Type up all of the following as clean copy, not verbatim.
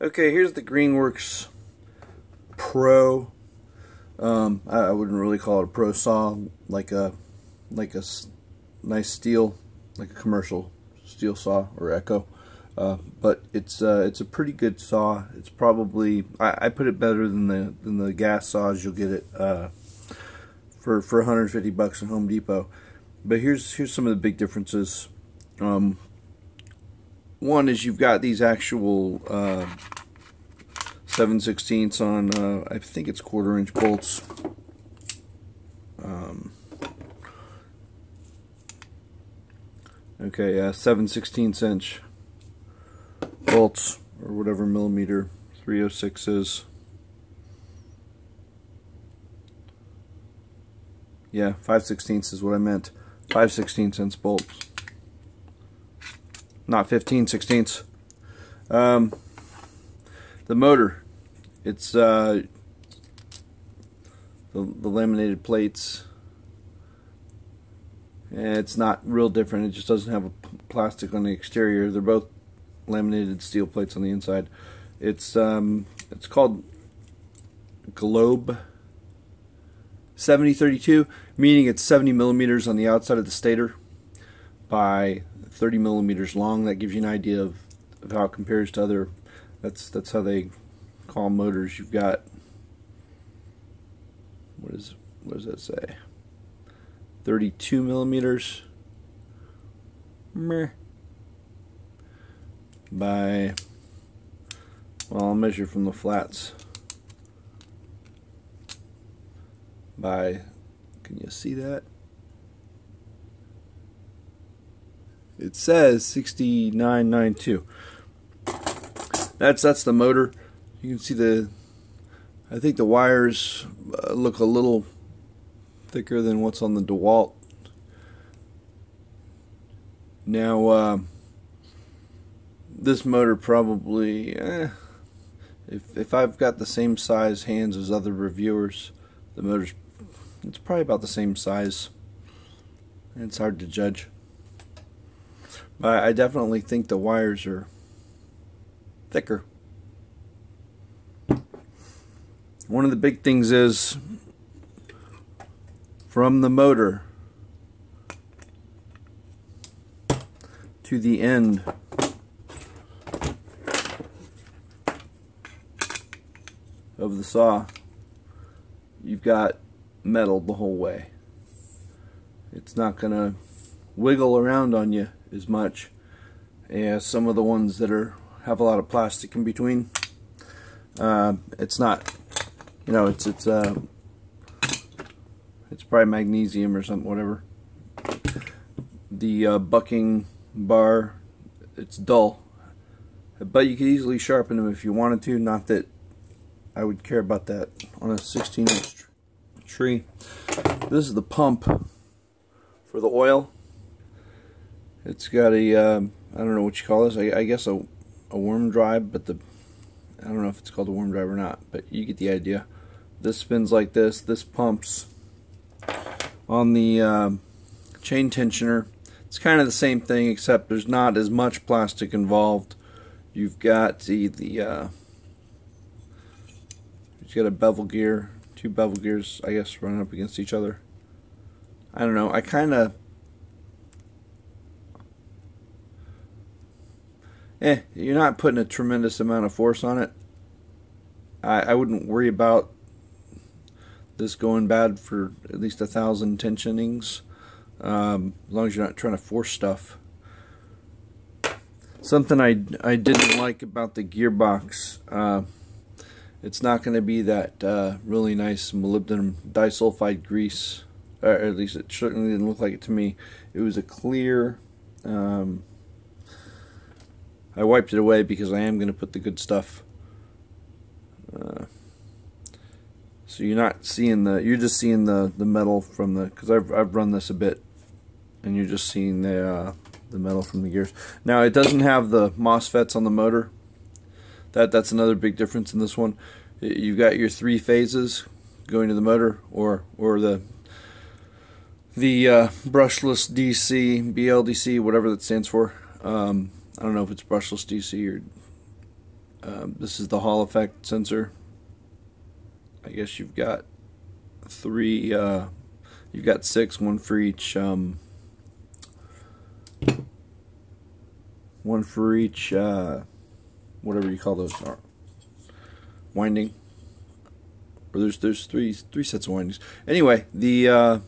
Okay, here's the Greenworks Pro. I wouldn't really call it a pro saw, like a nice steel, like a commercial steel saw or Echo, but it's a pretty good saw. It's probably, I put it better than the gas saws you'll get it for 150 bucks at Home Depot. But here's some of the big differences. One is you've got these actual 7/16 on, I think it's 1/4 inch bolts. Okay, 7/16 inch bolts, or whatever millimeter 306 is. Yeah, 5/16 is what I meant. 5/16 inch bolts, not 15/16. The motor, it's the laminated plates. It's not real different. It just doesn't have a plastic on the exterior. They're both laminated steel plates on the inside. It's called Globe 7032, meaning it's 70 millimeters on the outside of the stator by 30 millimeters long. That gives you an idea of how it compares to other. That's how they call motors. You've got, what does that say? 32 millimeters by, well, I'll measure from the flats by, can you see that? It says 6992. That's the motor. You can see the, I think the wires look a little thicker than what's on the DeWalt. Now this motor probably, if I've got the same size hands as other reviewers, the motor's, it's probably about the same size. It's hard to judge, but I definitely think the wires are thicker. One of the big things is from the motor to the end, of the saw, you've got metal the whole way. It's not gonna wiggle around on you as much as some of the ones that have a lot of plastic in between. It's not, you know, it's probably magnesium or something, whatever. The bucking bar, it's dull, but you could easily sharpen them if you wanted to. Not that I would care about that on a 16-inch tree. This is the pump for the oil. It's got a, I don't know what you call this. I guess a worm drive, but I don't know if it's called a worm drive or not, but you get the idea. This spins like this. This pumps on the chain tensioner. It's kind of the same thing, except there's not as much plastic involved. You've got you've got a bevel gear, two bevel gears, I guess, running up against each other. I don't know. I kind of. You're not putting a tremendous amount of force on it. I wouldn't worry about this going bad for at least 1,000 tensionings, as long as you're not trying to force stuff. Something I didn't like about the gearbox, it's not going to be that really nice molybdenum disulfide grease, or at least it certainly didn't look like it to me. It was a clear. I wiped it away because I am going to put the good stuff. So you're not seeing you're just seeing the metal from because I've run this a bit, and you're just seeing the metal from the gears. Now it doesn't have the MOSFETs on the motor. That's another big difference in this one. You've got your three phases going to the motor, or the brushless DC, BLDC, whatever that stands for. I don't know if it's brushless DC or This is the Hall effect sensor. I guess you've got three, you've got six, one for each, whatever you call those, winding. Or there's three sets of windings. Anyway, the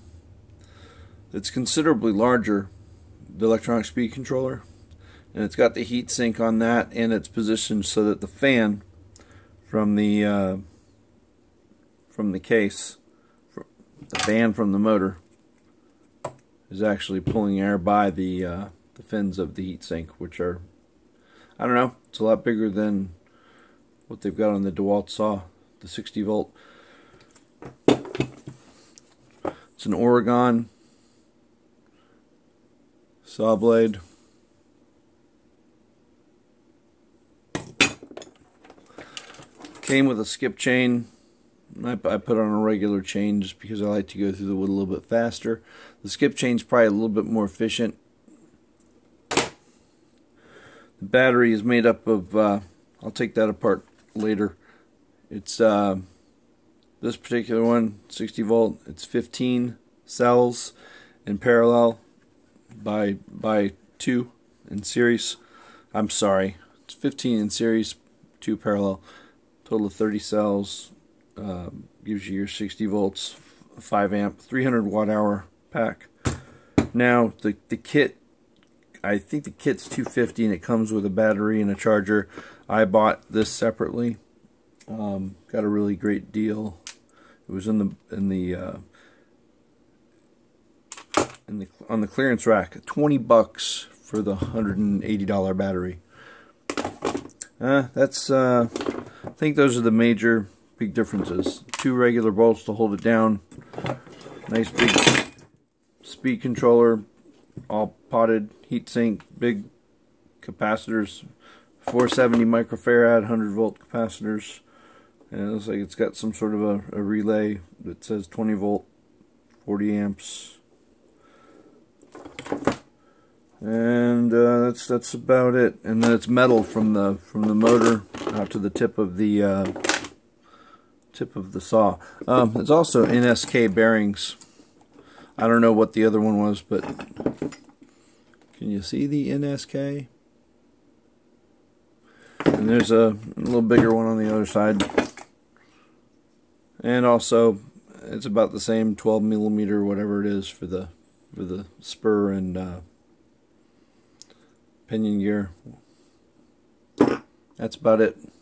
it's considerably larger, the electronic speed controller, and it's got the heat sink on that, and it's positioned so that the fan from the case, the fan from the motor, is actually pulling air by the fins of the heat sink, which are, I don't know, it's a lot bigger than what they've got on the DeWalt saw, the 60 volt. It's an Oregon saw blade. Came with a skip chain. I put on a regular chain just because I like to go through the wood a little bit faster. The skip chain's probably a little bit more efficient. The battery is made up of, I'll take that apart later. It's this particular one, 60 volt. It's 15 cells in parallel by 2 in series. I'm sorry, it's 15 in series, 2 parallel. Total of 30 cells. Gives you your 60 volts, 5 amp, 300 watt hour pack. Now the kit, I think the kit's 250, and it comes with a battery and a charger. I bought this separately. Got a really great deal. It was on the clearance rack, $20 for the $180 battery. That's I think those are the major big differences. 2 regular bolts to hold it down. Nice big speed controller, all potted, heatsink, big capacitors, 470 microfarad, 100 volt capacitors. And it looks like it's got some sort of a relay that says 20 volt, 40 amps. And that's about it. And then it's metal from the motor out to the tip of the saw. It's also NSK bearings. I don't know what the other one was, but can you see the NSK? And there's a little bigger one on the other side. And also, it's about the same 12mm, whatever it is, for the spur and pinion gear. That's about it.